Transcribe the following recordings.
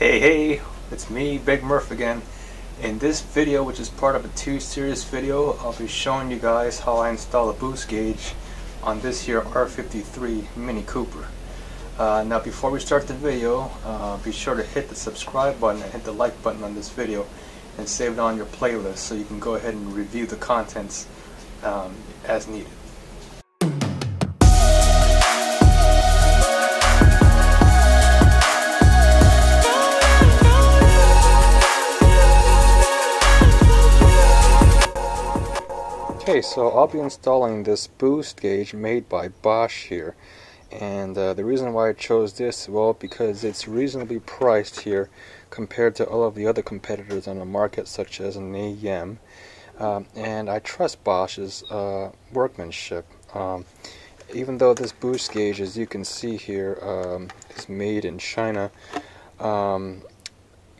Hey, it's me, Big Murph again. In this video, which is part of a two-series video, I'll be showing you guys how I install a boost gauge on this here R53 Mini Cooper. Now before we start the video, be sure to hit the subscribe button and hit the like button on this video and save it on your playlist so you can go ahead and review the contents as needed. Okay, so I'll be installing this boost gauge made by Bosch here, and the reason why I chose this, well, because it's reasonably priced here compared to all of the other competitors on the market, such as an AEM, and I trust Bosch's workmanship. Even though this boost gauge, as you can see here, is made in China, you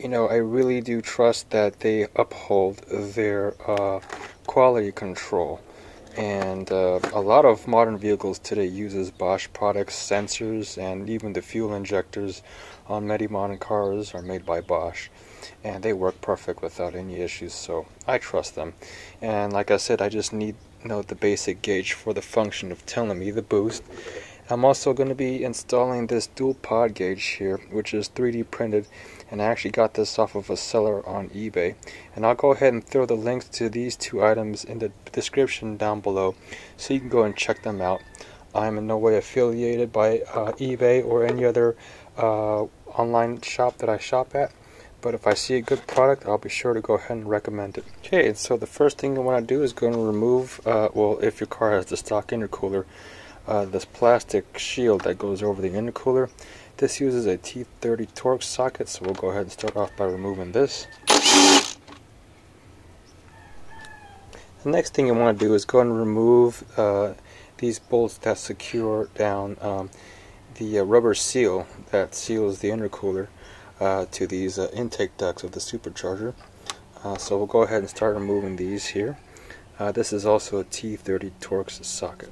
know, I really do trust that they uphold their quality control, and a lot of modern vehicles today uses Bosch products. Sensors and even the fuel injectors on many modern cars are made by Bosch, and they work perfect without any issues, so I trust them. And like I said, I just need the basic gauge for the function of telling me the boost. I'm also going to be installing this dual pod gauge here, which is 3D printed, and I actually got this off of a seller on eBay. And I'll go ahead and throw the links to these two items in the description down below so you can go and check them out. I'm in no way affiliated by eBay or any other online shop that I shop at, but if I see a good product, I'll be sure to go ahead and recommend it. Okay, so the first thing you want to do is go and remove, well, if your car has the stock intercooler, this plastic shield that goes over the intercooler. This uses a T30 Torx socket, so we'll go ahead and start off by removing this. The next thing you want to do is go and remove these bolts that secure down the rubber seal that seals the intercooler to these intake ducts of the supercharger. So we'll go ahead and start removing these here. This is also a T30 Torx socket.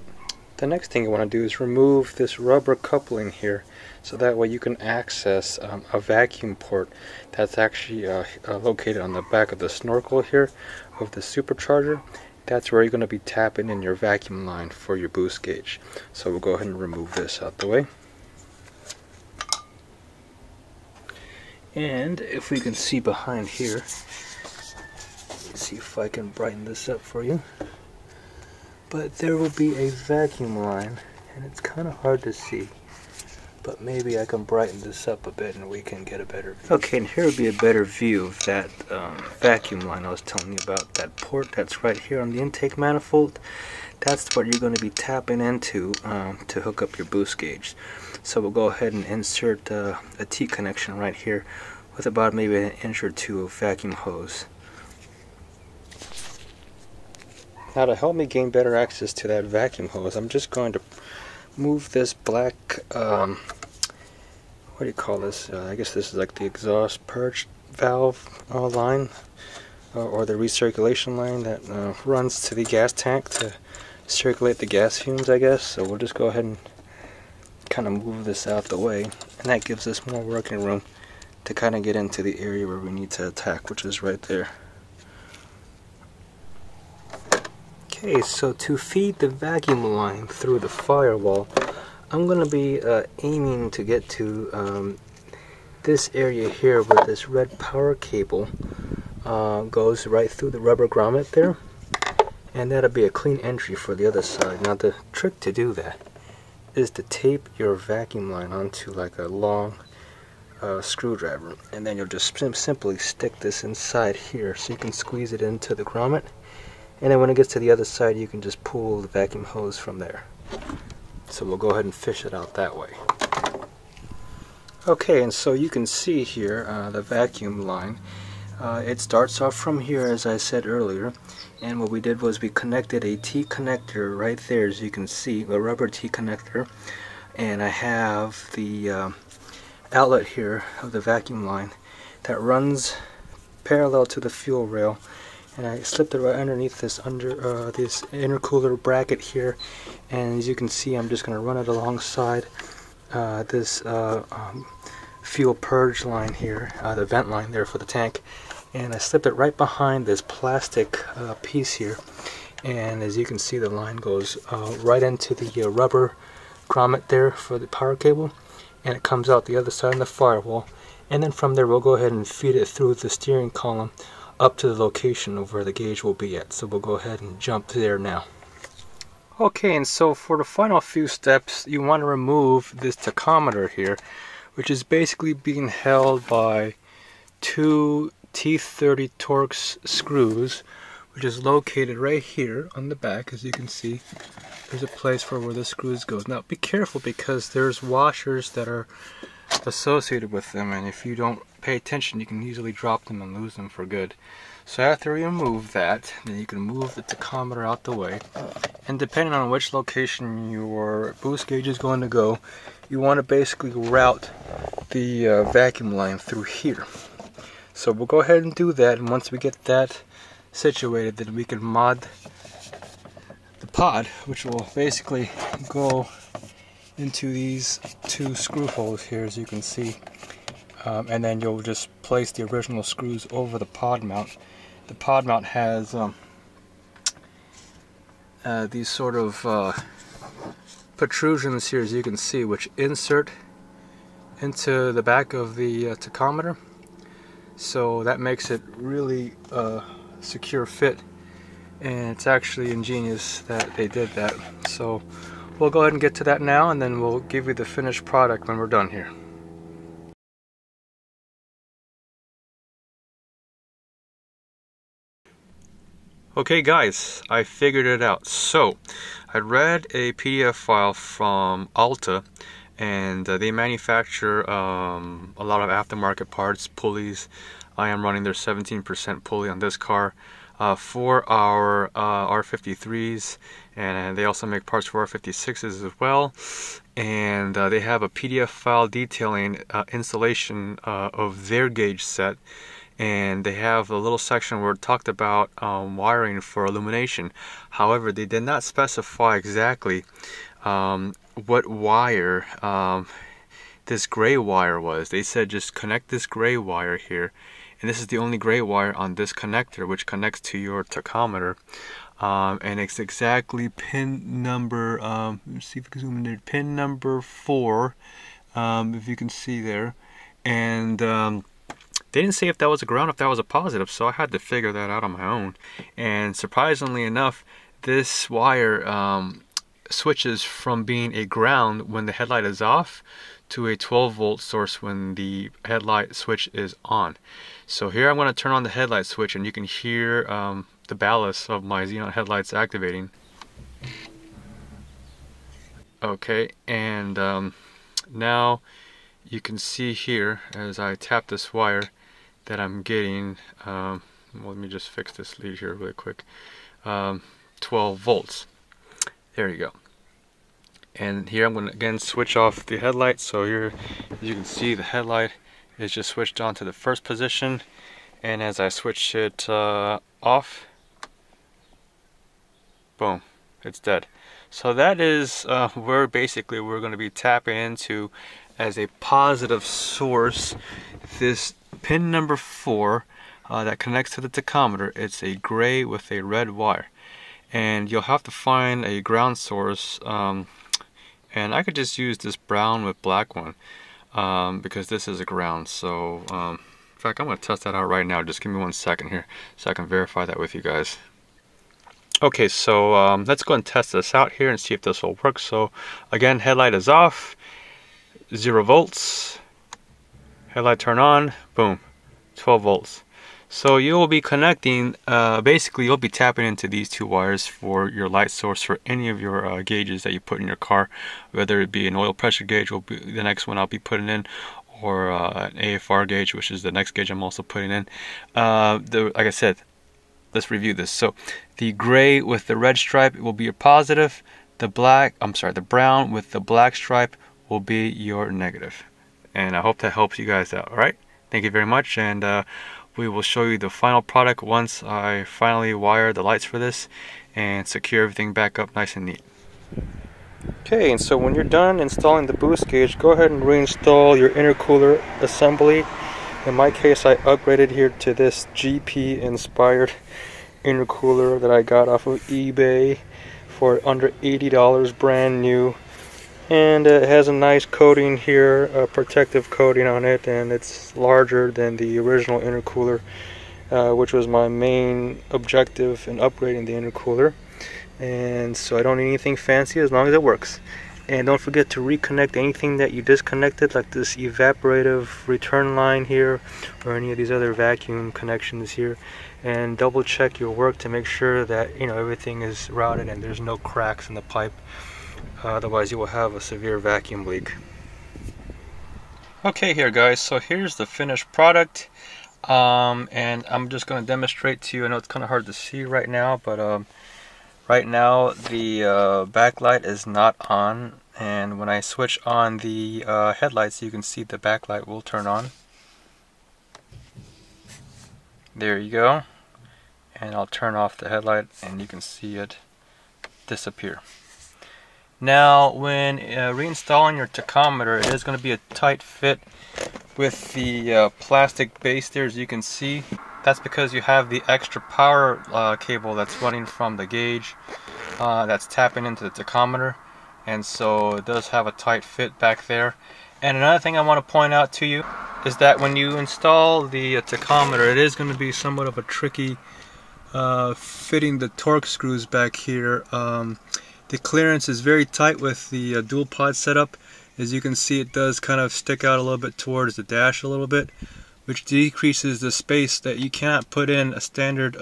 The next thing you want to do is remove this rubber coupling here, so that way you can access a vacuum port that's actually located on the back of the snorkel here of the supercharger. That's where you're going to be tapping in your vacuum line for your boost gauge. So we'll go ahead and remove this out the way. And if we can see behind here, let's see if I can brighten this up for you. But there will be a vacuum line, and it's kind of hard to see, but maybe I can brighten this up a bit and we can get a better view. Okay, and here would be a better view of that vacuum line I was telling you about, that port that's right here on the intake manifold. That's what you're going to be tapping into to hook up your boost gauge. So we'll go ahead and insert a T connection right here with about maybe an inch or two of vacuum hose. Now, to help me gain better access to that vacuum hose, I'm just going to move this black, what do you call this, I guess this is like the exhaust purge valve line, or the recirculation line that runs to the gas tank to circulate the gas fumes, I guess. So we'll just go ahead and kind of move this out the way, and that gives us more working room to kind of get into the area where we need to attack, which is right there. Okay, so to feed the vacuum line through the firewall, I'm going to be aiming to get to this area here where this red power cable goes right through the rubber grommet there, and that'll be a clean entry for the other side. Now, the trick to do that is to tape your vacuum line onto like a long screwdriver, and then you'll just simply stick this inside here so you can squeeze it into the grommet. And then when it gets to the other side, you can just pull the vacuum hose from there. So we'll go ahead and fish it out that way. Okay, and so you can see here the vacuum line. It starts off from here, as I said earlier, and what we did was we connected a T connector right there, as you can see, a rubber T connector, and I have the outlet here of the vacuum line that runs parallel to the fuel rail. And I slipped it right underneath this this intercooler bracket here, and as you can see, I'm just going to run it alongside this fuel purge line here, the vent line there for the tank, and I slipped it right behind this plastic piece here, and as you can see the line goes right into the rubber grommet there for the power cable, and it comes out the other side in the firewall, and then from there we'll go ahead and feed it through the steering column up to the location of where the gauge will be at. So we'll go ahead and jump to there now. Okay, and so for the final few steps you want to remove this tachometer here, which is basically being held by two T30 Torx screws, which is located right here on the back. As you can see, there's a place for where the screws goes. Now be careful, because there's washers that are associated with them, and if you don't pay attention you can easily drop them and lose them for good. So after you remove that, then you can move the tachometer out the way, and depending on which location your boost gauge is going to go, you want to basically route the vacuum line through here. So we'll go ahead and do that, and once we get that situated then we can mod the pod, which will basically go into these two screw holes here, as you can see, and then you'll just place the original screws over the pod mount. The pod mount has these sort of protrusions here, as you can see, which insert into the back of the tachometer, so that makes it really secure fit, and it's actually ingenious that they did that. So we'll go ahead and get to that now, and then we'll give you the finished product when we're done here. Okay guys, I figured it out. So I read a PDF file from Alta, and they manufacture a lot of aftermarket parts, pulleys. I am running their 17% pulley on this car. For our R53s, and they also make parts for R56s as well, and they have a PDF file detailing installation of their gauge set, and they have a little section where it talked about wiring for illumination. However, they did not specify exactly what wire this gray wire was. They said just connect this gray wire here, and this is the only gray wire on this connector, which connects to your tachometer, and it's exactly pin number, let me see if I can zoom in there, pin number 4, if you can see there, and they didn't say if that was a ground, if that was a positive, so I had to figure that out on my own. And surprisingly enough, this wire switches from being a ground when the headlight is off to a 12-volt source when the headlight switch is on. So here I'm going to turn on the headlight switch, and you can hear the ballast of my Xenon headlights activating. Okay, and now you can see here as I tap this wire that I'm getting, well, let me just fix this lead here really quick, 12 volts. There you go. And here I'm going to again switch off the headlight, so here as you can see the headlight is just switched on to the first position, and as I switch it off, boom, it's dead. So that is where basically we're going to be tapping into as a positive source this pin number 4 that connects to the tachometer. It's a gray with a red wire, and you'll have to find a ground source. And I could just use this brown with black one, because this is a ground. So in fact, I'm going to test that out right now. Just give me 1 second here so I can verify that with you guys. Okay, so let's go and test this out here and see if this will work. So again, headlight is off, 0 volts, headlight turn on, boom, 12 volts. So you'll be connecting, basically you'll be tapping into these two wires for your light source for any of your gauges that you put in your car, whether it be an oil pressure gauge, will be the next one I'll be putting in, or an AFR gauge, which is the next gauge I'm also putting in. Like I said, let's review this. So the gray with the red stripe will be your positive, the brown with the black stripe will be your negative. And I hope that helps you guys out. All right, thank you very much, and we will show you the final product once I finally wire the lights for this and secure everything back up nice and neat. Okay, and so when you're done installing the boost gauge, go ahead and reinstall your intercooler assembly. In my case, I upgraded here to this GP inspired intercooler that I got off of eBay for under $80, brand new. And it has a nice coating here, a protective coating on it, and it's larger than the original intercooler, which was my main objective in upgrading the intercooler. And so I don't need anything fancy as long as it works. And don't forget to reconnect anything that you disconnected, like this evaporative return line here, or any of these other vacuum connections here. And double check your work to make sure that, you know, everything is routed and there's no cracks in the pipe. Otherwise you will have a severe vacuum leak. Okay, here guys, so here's the finished product, and I'm just going to demonstrate to you. I know it's kind of hard to see right now, but right now the backlight is not on, and when I switch on the headlights, you can see the backlight will turn on. There you go. And I'll turn off the headlight and you can see it disappear. Now, when reinstalling your tachometer, it is going to be a tight fit with the plastic base there, as you can see. That's because you have the extra power cable that's running from the gauge that's tapping into the tachometer, and so it does have a tight fit back there. And another thing I want to point out to you is that when you install the tachometer, it is going to be somewhat of a tricky fitting the Torx screws back here. The clearance is very tight with the dual pod setup. As you can see, it does kind of stick out a little bit towards the dash a little bit, which decreases the space that you can't put in a standard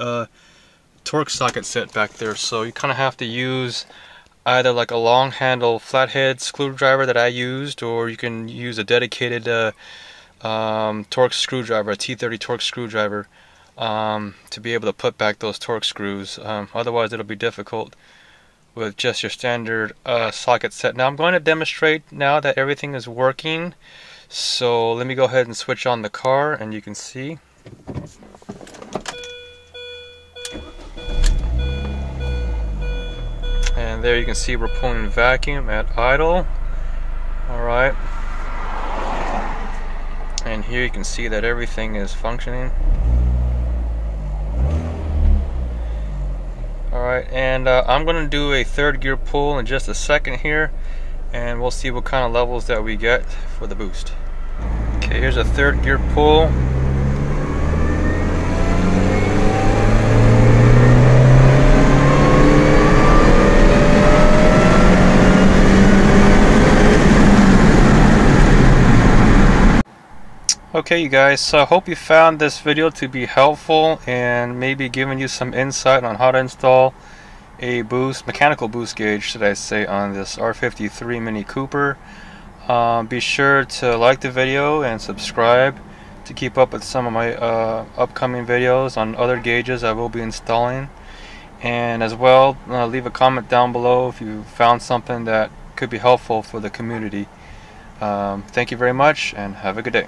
Torx socket set back there. So you kind of have to use either like a long handle flathead screwdriver that I used, or you can use a dedicated Torx screwdriver, a T30 Torx screwdriver, to be able to put back those Torx screws. Otherwise it'll be difficult with just your standard socket set. Now I'm going to demonstrate now that everything is working. So let me go ahead and switch on the car and you can see. And there you can see we're pulling vacuum at idle. Alright. And here you can see that everything is functioning. Alright, and I'm going to do a third gear pull in just a second here, and we'll see what kind of levels that we get for the boost. Okay, here's a third gear pull. Okay, you guys, so I hope you found this video to be helpful and maybe giving you some insight on how to install a boost, mechanical boost gauge, should I say, on this R53 Mini Cooper. Be sure to like the video and subscribe to keep up with some of my upcoming videos on other gauges I will be installing. And as well, leave a comment down below if you found something that could be helpful for the community. Thank you very much and have a good day.